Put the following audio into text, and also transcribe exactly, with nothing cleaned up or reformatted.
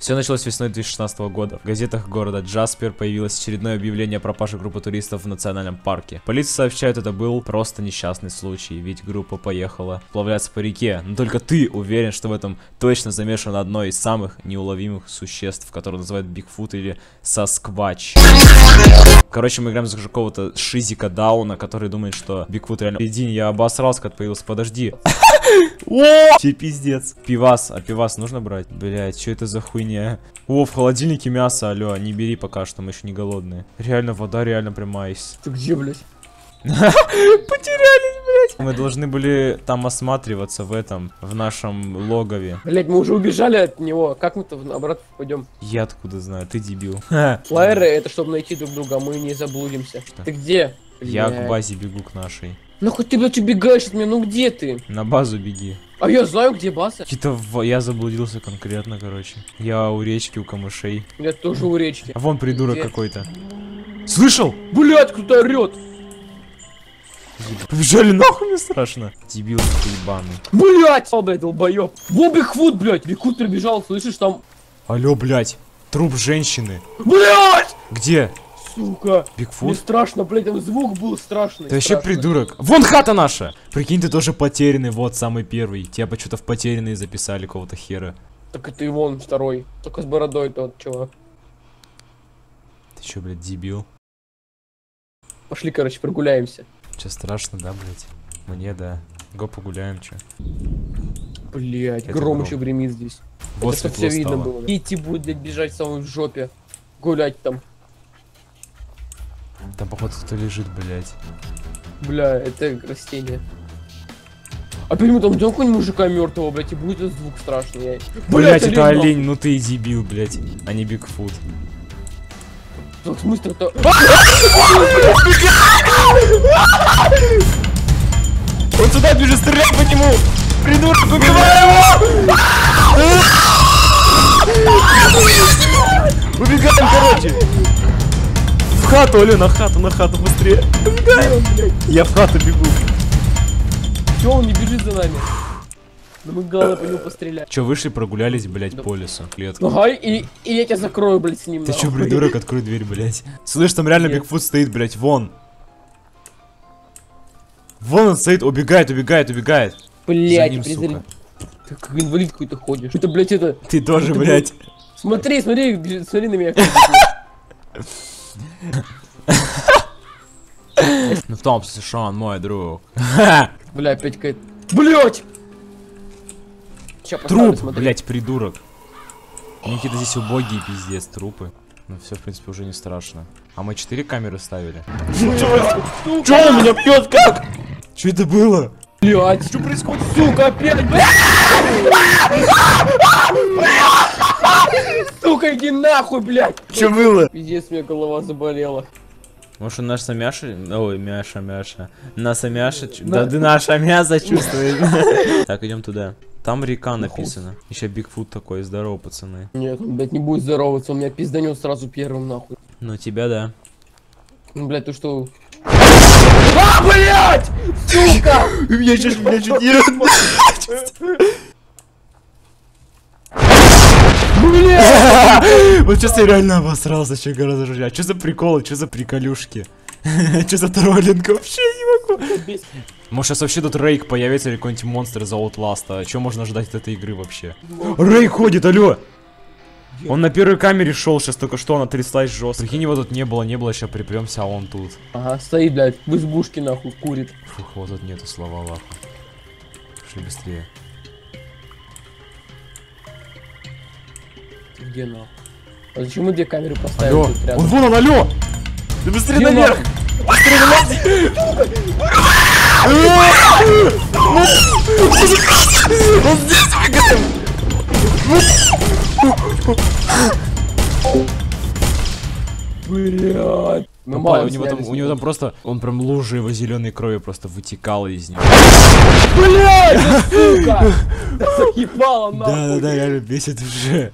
Все началось весной две тысячи шестнадцатого года. В газетах города Джаспер появилось очередное объявление о пропаже группы туристов в национальном парке. Полиция сообщает, это был просто несчастный случай, ведь группа поехала плавляться по реке. Но только ты уверен, что в этом точно замешано одно из самых неуловимых существ, которое называют Бигфут или Сасквач. Короче, мы играем за какого-то Шизика Дауна, который думает, что Бигфут реально... Иди, я обосрался, как появился, подожди. О, че пиздец. Пивас, а пивас нужно брать? Блять, что это за хуйня? О, в холодильнике мясо, алё, не бери пока что, мы еще не голодные. Реально, вода реально прямо айс. Ты где, блять? Потерялись, блять. Мы должны были там осматриваться в этом, в нашем логове. Блять, мы уже убежали от него, как мы-то обратно пойдем? Я откуда знаю, ты дебил. Флайеры это чтобы найти друг друга, мы не заблудимся. Что? Ты где? Я блять. К базе бегу, к нашей. Ну хоть ты, блядь, убегаешь от меня, ну где ты? На базу беги. А я знаю, где база. Какие-то в... Я заблудился конкретно, короче. Я у речки, у камышей. Я тоже у речки. А вон придурок какой-то. Слышал? Блядь, кто-то орёт. Побежали нахуй, мне страшно. Дебил ты ебаный. Блядь! О, блядь, долбоёб. Во, Бигфут, блядь, Бигфут прибежал, слышишь, там... Алло, блядь, труп женщины. Блядь! Где? Сука, Бигфут? Страшно, блядь, там звук был страшный. Ты вообще придурок. Вон хата наша. Прикинь, ты тоже потерянный, вот самый первый. Тебя почему-то в потерянные записали кого-то хера. Так и ты вон второй, только с бородой тот чувак. Ты чё, блядь, дебил? Пошли, короче, прогуляемся. Че, страшно, да, блядь? Мне, да. Го, погуляем, че. Блядь, это гром, гром еще гремит здесь. Вот это все видно было. Идти будет, блядь, бежать самой в жопе. Гулять там. Там, походу, кто-то лежит, блядь. Бля, это растение. А почему там идем какой-нибудь мужика мертвого, блядь, и будет этот звук страшный. Я... Блядь, блядь, это олень, олень, ну ты и дебил, блядь, а не Бигфут. В смысле-то... Он сюда бежит, стреляй по нему! Придурок, убивай его! Убегаем, короче! В хату, Оля, на хату, на хату, быстрее! Убегаем! Я в хату бегу! Чё, он не бежит за нами? Да мы главное по нему постреляем. Чё, вышли, прогулялись, блять, да. По лесу. Клетку. Ага, и, и я тебя закрою, блять, с ним. Ты да, чё, придурок, открой дверь, блять. Слышь, там реально Бигфут стоит, блять, вон. Вон он стоит, убегает, убегает, убегает. Блять, призрак. Ты как инвалид какой-то ходишь. Это, блять, это... Ты тоже, блять. Смотри, смотри, смотри на меня. Ну в том смысле, что он мой друг. Бля, опять какая-то... Блять! Труп, блять, придурок. Ну какие-то здесь убогие, пиздец, трупы. Ну все, в принципе, уже не страшно. А мы четыре камеры ставили. Че у меня пьет как? Че это было? Блять, что происходит? Сука, опять, блять! Сука, иди нахуй, блять! Че было? Пиздец, у меня голова заболела. Может, он наша мяша? Ой, мяша, мяша. Наша мяша... Да ты наша мяса чувствуешь. Так, идем туда. Там река написана. Еще Бигфут такой, здорово, пацаны. Нет, он, блядь, не будет здороваться, он меня пизданет сразу первым, нахуй. Ну тебя, да. Ну, блядь, ты что... А, блядь! Сука! У меня чуть не... Блядь! Вот сейчас я реально обосрался, что гораздо жестче. А что за приколы, что за приколюшки? Че за троллинг? Вообще не могу. Может, сейчас вообще тут Рейк появится или какой-нибудь монстр из Outlast. Чего можно ожидать от этой игры вообще? Рейк ходит, алё! Он на первой камере шел сейчас только что, она тряслась жестко. Прикинь, его тут не было, не было, сейчас припремся, а он тут. Ага, стоит, блядь, в избушке нахуй, курит. Фух, вот тут нету слова, лаха. Пошли быстрее. Ты где нахуй? А зачем мы две камеры поставили? Алё! Он вон он, алё! Да быстрее наверх! Быстрее наверх! Он здесь выгоден! Блядь! У него там, у него там просто, он прям лужи его зеленой крови просто вытекала из него. Блядь, сука! Заебало нахуй! Да, да, да, реально бесит уже.